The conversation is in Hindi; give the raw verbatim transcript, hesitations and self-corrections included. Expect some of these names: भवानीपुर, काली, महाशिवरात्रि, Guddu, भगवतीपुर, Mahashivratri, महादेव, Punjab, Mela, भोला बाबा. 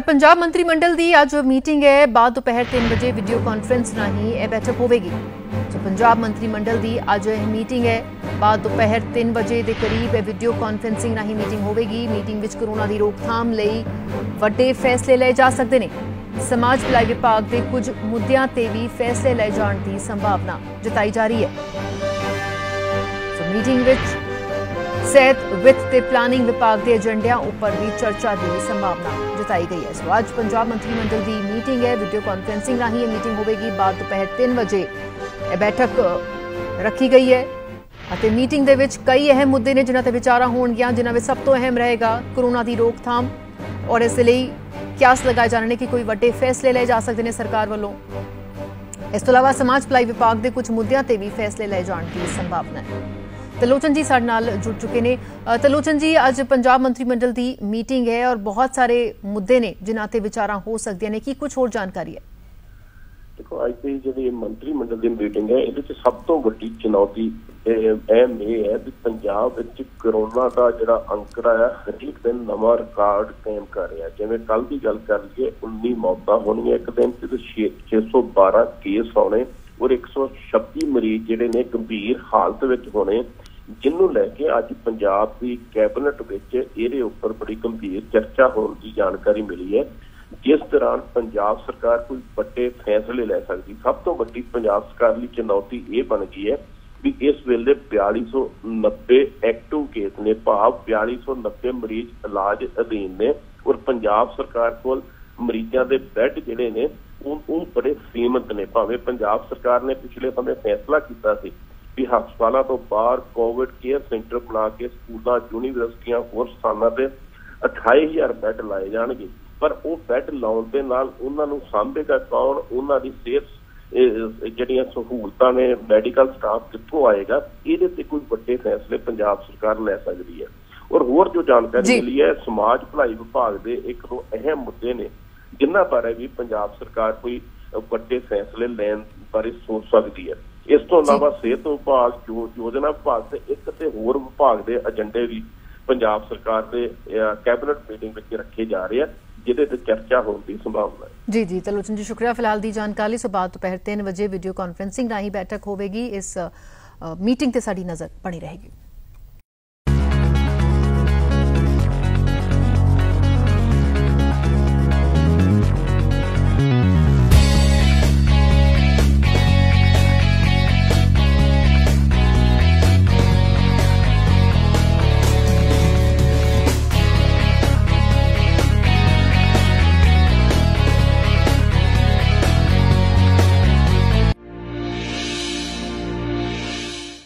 पंजाब मंत्रिमंडल की अज मीटिंग है। बाद दोपहर तीन बजे वीडियो कॉन्फ्रेंस राही यह बैठक होगी। जो पंजाब मंत्रिमंडल की अज यह मीटिंग है। बाद दोपहर तीन बजे के करीब वीडियो कॉन्फ्रेंसिंग राही मीटिंग होगी। मीटिंग विच कोरोना की रोकथाम लई वड्डे फैसले लिए जा सकते हैं। समाज भलाई विभाग के कुछ मुद्दों पर भी फैसले लिए जाने की संभावना जताई जा रही है। मीटिंग विच सेहत वित्त ते प्लानिंग विभाग के एजेंडिया उपर भी चर्चा की संभावना जताई गई है। सो आज पंजाब मंत्रिमंडल की मीटिंग है। वीडियो कॉन्फ्रेंसिंग राही यह मीटिंग होगी। बाद दोपहर तीन बजे बैठक रखी गई है। अते मीटिंग दे विच कई अहम मुद्दे ने जिन्हां ते विचारां होणगियां। जिन्हां विच सब तो अहम रहेगा कोरोना की रोकथाम और इस लई क्यास लगाए जाने कि कोई वड्डे फैसले लिए जा सकते हैं सरकार वालों। इस तो इलावा समाज भलाई विभाग के कुछ मुद्दों पर भी फैसले लिए जाने की संभावना है। तलोचन जी साडे नाल जुड़ चुके ने। तलोचन जी, आज पंजाब मंत्रिमंडल की मीटिंग है और बहुत सारे मुद्दे ने जिन्हां ते विचारां हो सकदियां ने। की कुछ होर जानकारी है? देखो, आज की जिहड़ी मंत्रिमंडल की मीटिंग है इहदे विच सब तों वड्डी चुनौती अहम यह है कि पंजाब विच कोरोना का जिहड़ा अंकड़ा है हरेक दिन नवा रिकॉर्ड कायम कर रहा है। जिवें कल की गल कर लईए उन्नीस मौतां होणीआं एक दिन ते छे सौ बारह केस आने और एक सौ छब्बी मरीज जिहड़े ने गंभीर हालत विच होणे, जिन्हों लैके अज पंजाब की कैबिनेट विच इहदे उपर बड़ी गंभीर चर्चा होण दी जानकारी मिली है। जिस दौरान पंजाब सरकार कोई वड्डे फैसले लै सकदी। सब तो वड्डी पंजाब सरकार लई चुनौती यह बन गई है भी इस वेले बयाली सौ नब्बे एक्टिव केस ने, भाव बयाली सौ नब्बे मरीज इलाज अधीन ने और पंजाब सरकार कोल मरीजों के बैड जिहड़े ने उह बड़े सीमित ने। भावें पंजाब सरकार ने पिछले समय फैसला किया सी भी हस्पतालों तो बाहर कोविड केयर सेंटर बना के स्कूलों, यूनिवर्सिटियां और स्थानों पर अठाई हज़ार बैड लाए जाएंगे, पर वो बैड लाने के नाल उन्होंने सामभेगा कौन, उन्होंने सेहत जड़ियां सहूलतां ने, मैडिकल स्टाफ कितों आएगा, ये कोई बड़े फैसले पंजाब सरकार लै सकती है। और होर जो जानकारी मिली है समाज भलाई विभाग के एक दो अहम मुद्दे ने जिन्हों बारे भी पंजाब सरकार कोई बड़े फैसले लैन बारे सोच सकती है। इस तो अलावा सेहत विभाग, योजना विभाग से एक ते होर विभाग के एजेंडे भी पंजाब सरकार के कैबिनेट मीटिंग में रखे जा रहे हैं, जिहदे ते चर्चा होने की संभावना है। जी जी तलोचन जी, शुक्रिया फिलहाल की जानकारी। सो बाद दोपहर तीन बजे वीडियो कॉन्फ्रेंसिंग राही बैठक होगी। इस मीटिंग ते साडी नज़र बनी रहेगी।